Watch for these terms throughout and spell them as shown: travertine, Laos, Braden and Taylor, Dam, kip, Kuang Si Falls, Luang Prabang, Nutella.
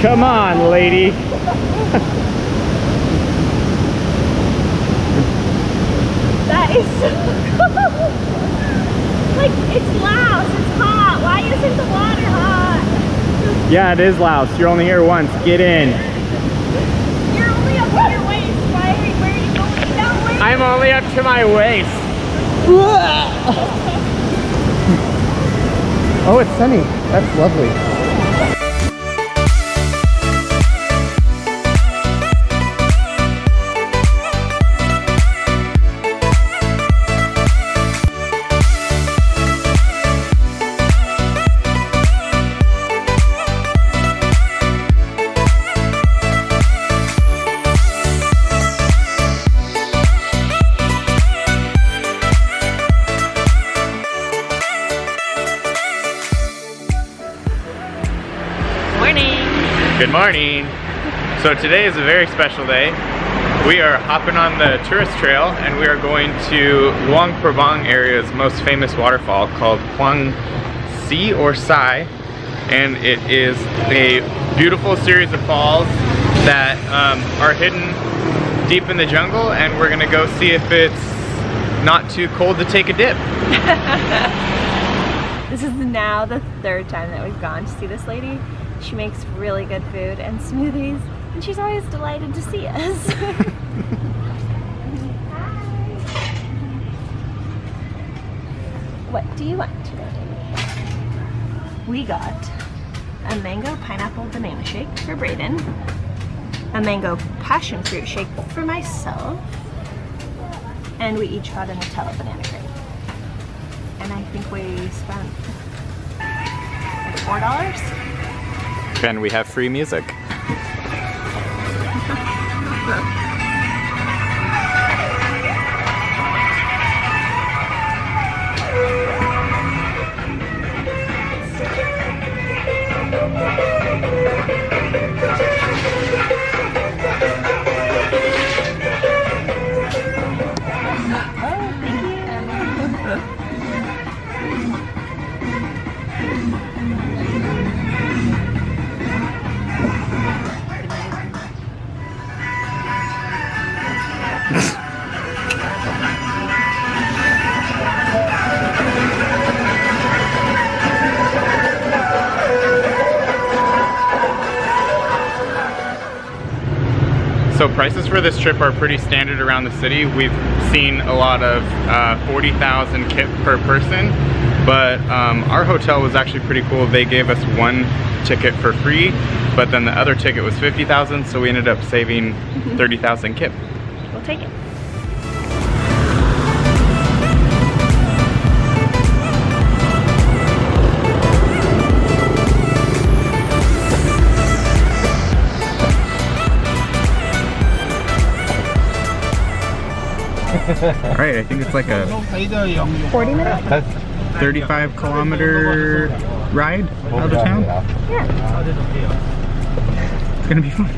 Come on, lady. That is so cool. Like, it's Laos, it's hot. Why isn't the water hot? Yeah, it is Laos. You're only here once. Get in. You're only up to your waist. Why are you, where are you going? That way? I'm only up to my waist. Oh, it's sunny. That's lovely. Good morning. So today is a very special day. We are hopping on the tourist trail and we are going to Luang Prabang area's most famous waterfall called Kuang Si or Sai, and it is a beautiful series of falls that are hidden deep in the jungle, and we're gonna go see if it's not too cold to take a dip. This is now the third time that we've gone to see this lady. She makes really good food and smoothies, and she's always delighted to see us. What do you want today? We got a mango pineapple banana shake for Brayden, a mango passion fruit shake for myself, and we each got a Nutella banana crepe. And I think we spent like $4. And we have free music. So prices for this trip are pretty standard around the city. We've seen a lot of 40,000 kip per person, but our hotel was actually pretty cool. They gave us one ticket for free, but then the other ticket was 50,000, so we ended up saving 30,000 kip. We'll take it. Alright, I think it's like a 40-minute? 35-kilometer ride out of town? Yeah. It's gonna be fun.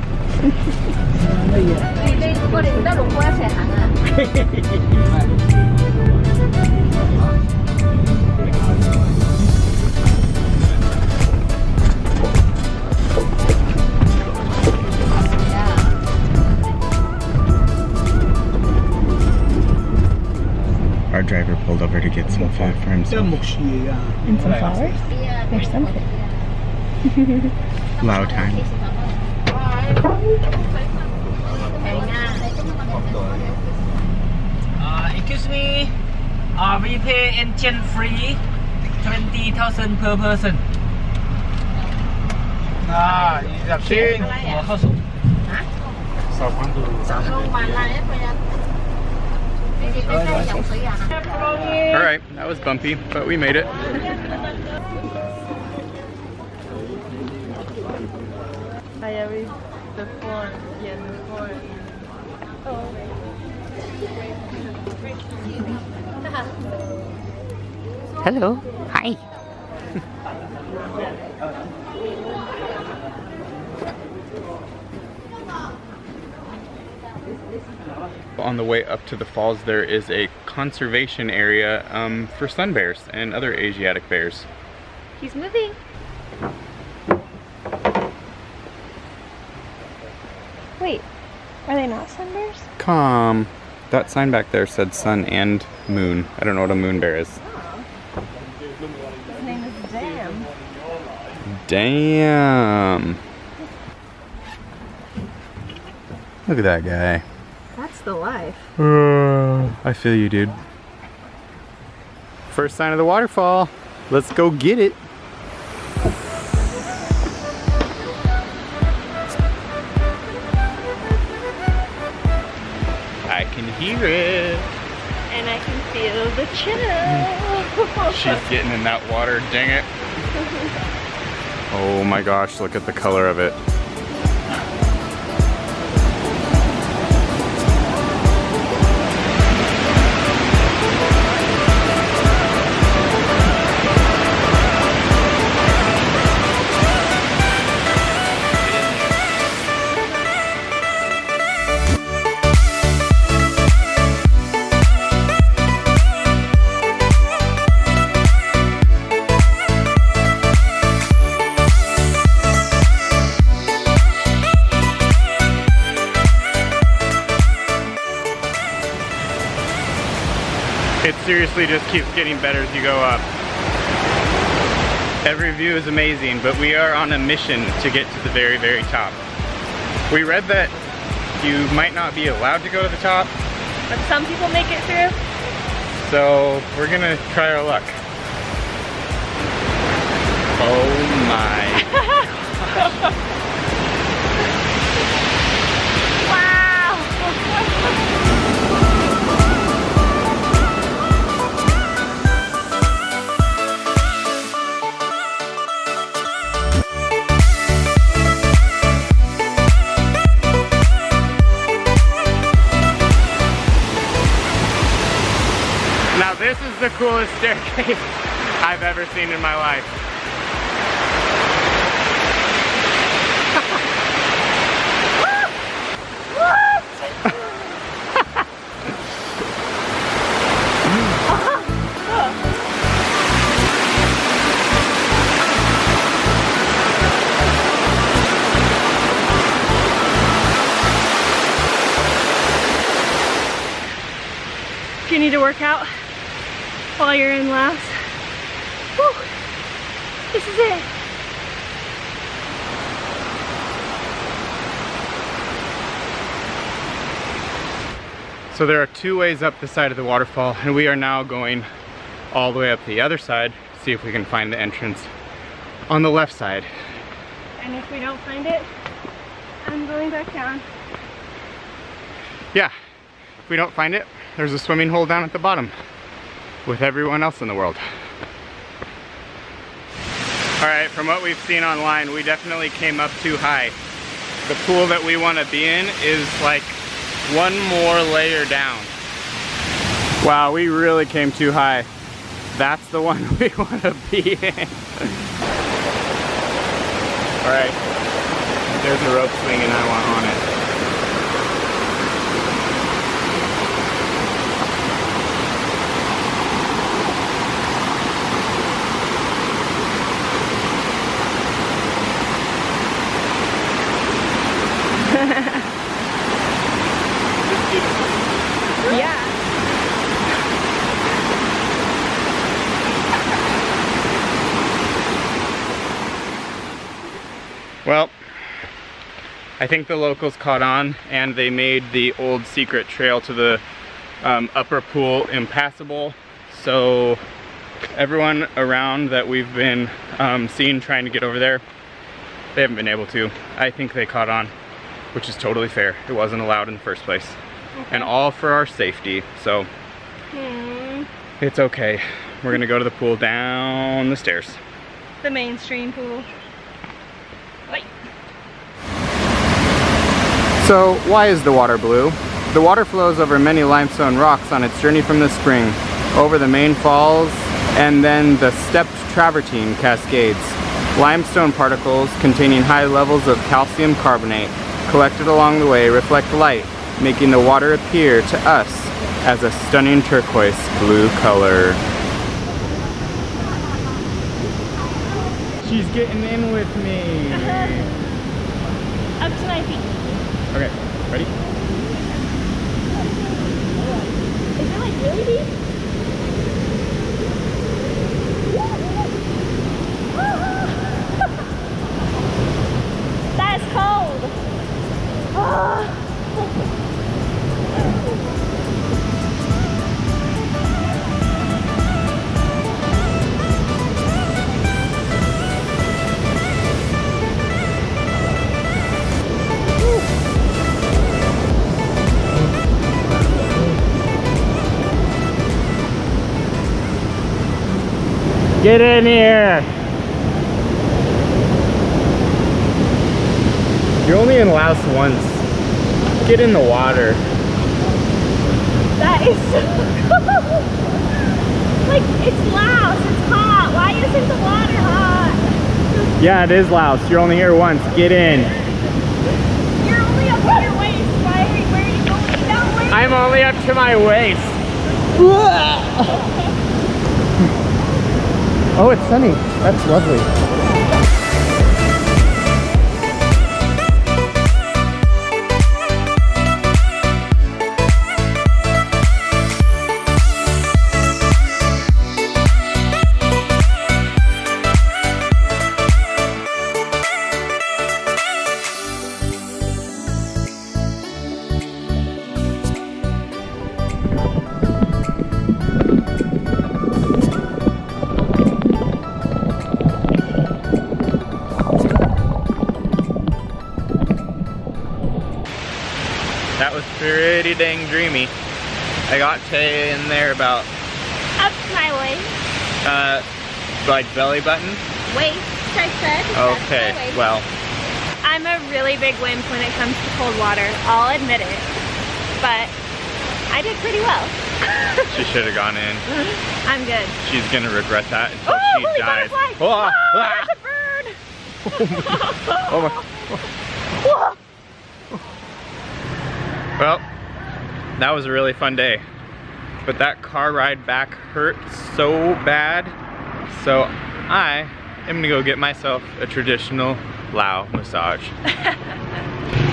Our driver pulled over to get some food for himself. And some flowers? There's something. Lao time. Excuse me. We pay entrance free, 20,000 per person. Alright, that was bumpy, but we made it. Hello, hi. On the way up to the falls, there is a conservation area for sun bears and other Asiatic bears. He's moving. Wait, are they not sunbears? Come. That sign back there said sun and moon. I don't know what a moon bear is. Oh. His name is Dam. Damn. Look at that guy. That's the life. I feel you, dude. First sign of the waterfall. Let's go get it. I can hear it. And I can feel the chill. She's getting in that water, dang it. Oh my gosh, look at the color of it. It seriously just keeps getting better as you go up. Every view is amazing, but we are on a mission to get to the very, very top. We read that you might not be allowed to go to the top. But some people make it through. So we're gonna try our luck. Oh my gosh. Wow. This is the coolest staircase I've ever seen in my life. Do you need to work out? While you're in last. Woo! This is it. So there are two ways up the side of the waterfall, and we are now going all the way up the other side, see if we can find the entrance on the left side. And if we don't find it, I'm going back down. Yeah, if we don't find it, there's a swimming hole down at the bottom. With everyone else in the world. Alright, from what we've seen online, we definitely came up too high. The pool that we want to be in is like one more layer down. Wow, we really came too high. That's the one we want to be in. Alright, there's a rope swing and I want on it. Well, I think the locals caught on and they made the old secret trail to the upper pool impassable. So everyone around that we've been seeing trying to get over there, they haven't been able to. I think they caught on, which is totally fair. It wasn't allowed in the first place. Okay. And all for our safety, so it's okay. We're gonna go to the pool down the stairs. The mainstream pool. So, why is the water blue? The water flows over many limestone rocks on its journey from the spring, over the main falls, and then the stepped travertine cascades. Limestone particles containing high levels of calcium carbonate, collected along the way, reflect light, making the water appear to us as a stunning turquoise blue color. She's getting in with me. Up to my feet. Okay, ready? Is that like really deep? That is cold! Get in here! You're only in Laos once. Get in the water. That is so cold! Like, it's Laos, it's hot. Why isn't the water hot? Yeah, it is Laos. You're only here once. Get in. You're only up to your waist. Where are you going? That way? I'm only up to my waist. Oh, it's sunny. That's lovely. That was pretty dang dreamy. I got to in there about up to my waist. Like belly button? Waist, I said. Okay, well. I'm a really big wimp when it comes to cold water. I'll admit it. But I did pretty well. She should have gone in. I'm good. She's gonna regret that until she dies. Butterfly. Whoa, whoa, that's a bird! Oh my. Whoa. Well, that was a really fun day, but that car ride back hurt so bad, so I am gonna go get myself a traditional Lao massage.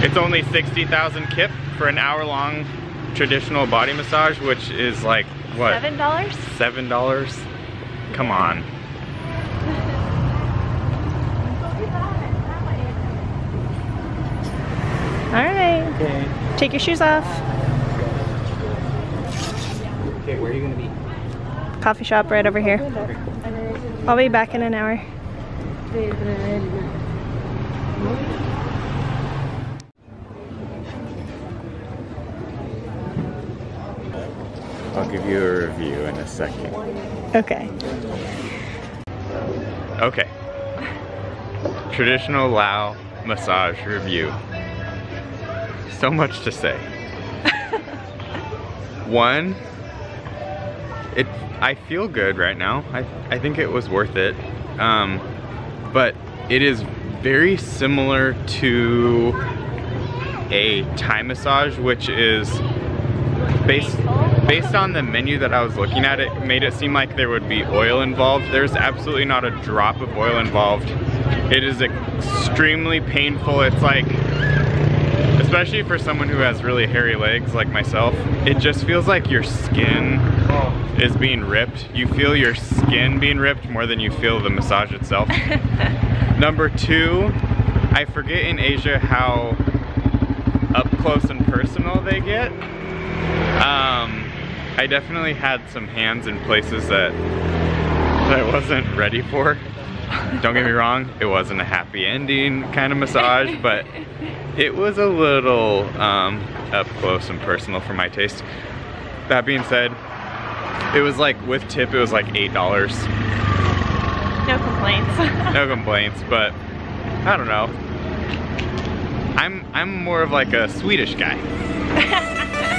It's only 60,000 kip for an hour-long traditional body massage, which is like, what? $7? $7? Come on. All right. Okay. Take your shoes off. Okay, where are you gonna be? Coffee shop right over here. I'll be back in an hour. I'll give you a review in a second. Okay. Okay. Traditional Lao massage review. So much to say. One, I feel good right now. I think it was worth it. But it is very similar to a Thai massage, which is based on the menu that I was looking at, it made it seem like there would be oil involved. There's absolutely not a drop of oil involved. It is extremely painful. It's like, especially for someone who has really hairy legs like myself, it just feels like your skin is being ripped. You feel your skin being ripped more than you feel the massage itself. Number two, I forget in Asia how up close and personal they get. I definitely had some hands in places that I wasn't ready for. Don't get me wrong, it wasn't a happy ending kind of massage, but it was a little up close and personal for my taste. That being said, it was like, with tip, it was like $8. No complaints. No complaints, but I don't know. I'm more of like a Swedish guy.